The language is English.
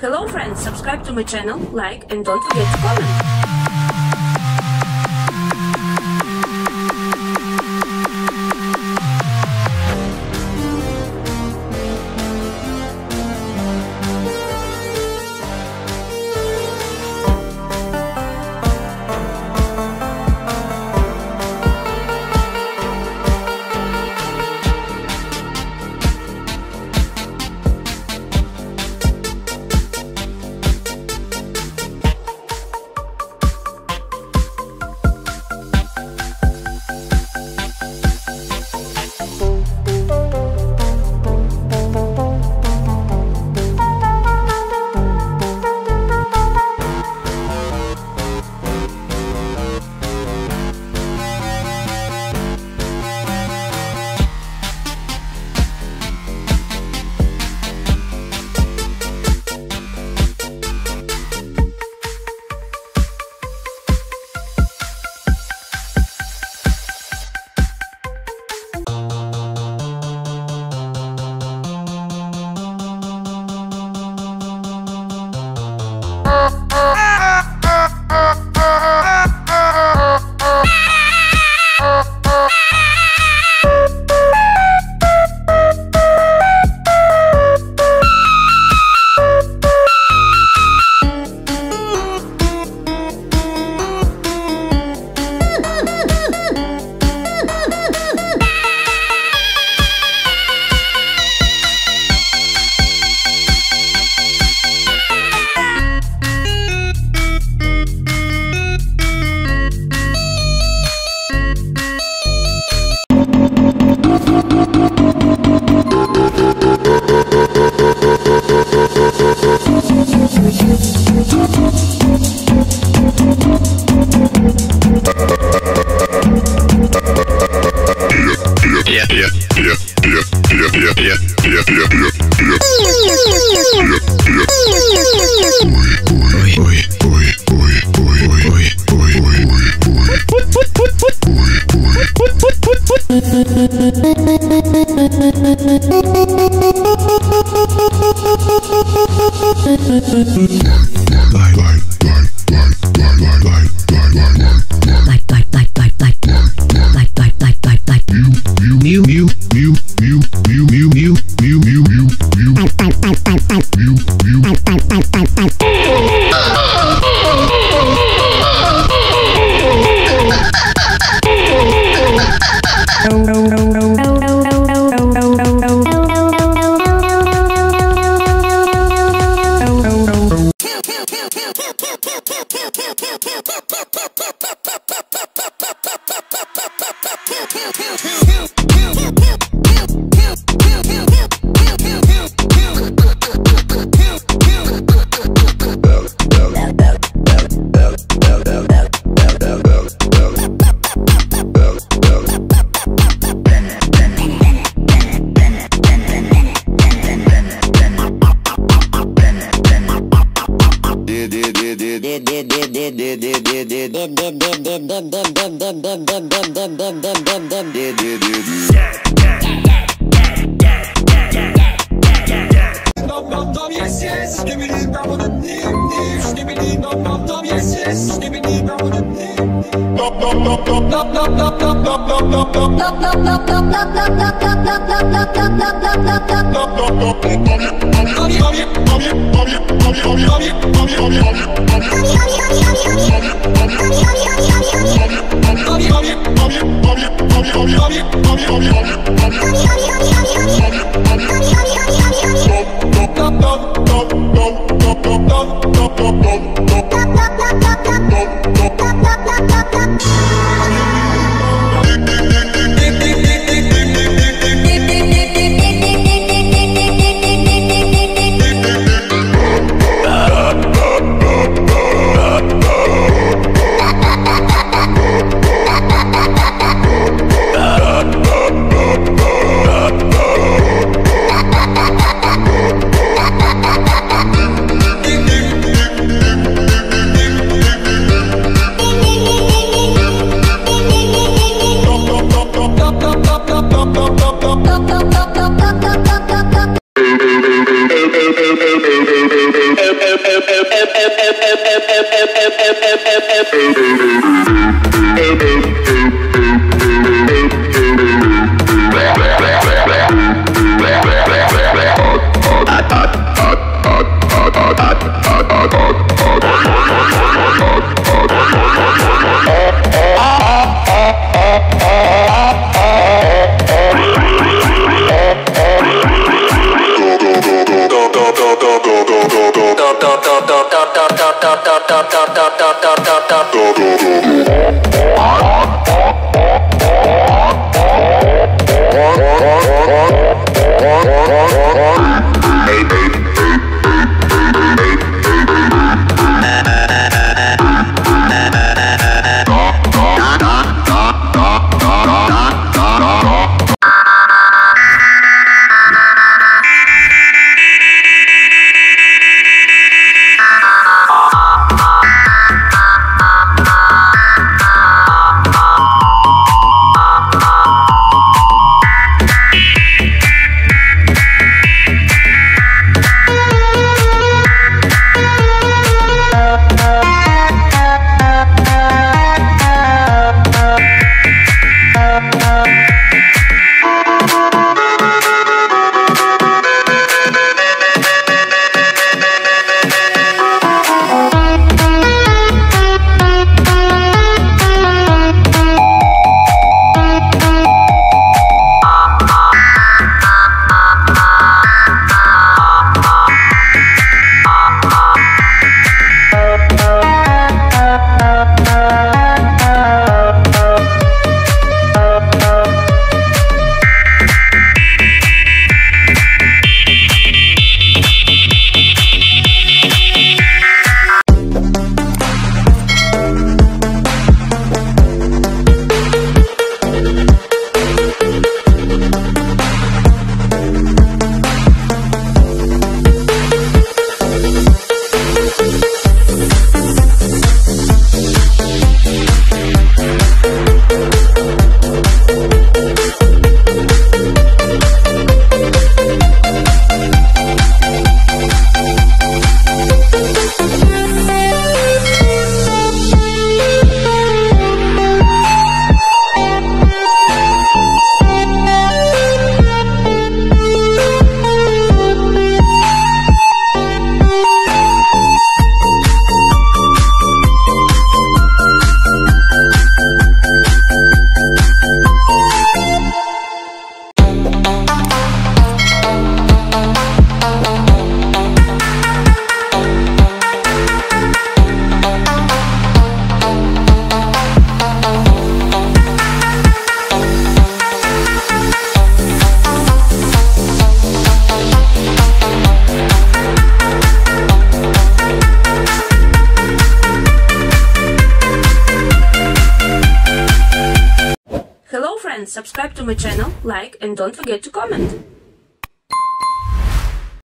Hello friends, subscribe to my channel, like, and don't forget to comment. Subscribe to my channel, like, and don't forget to comment.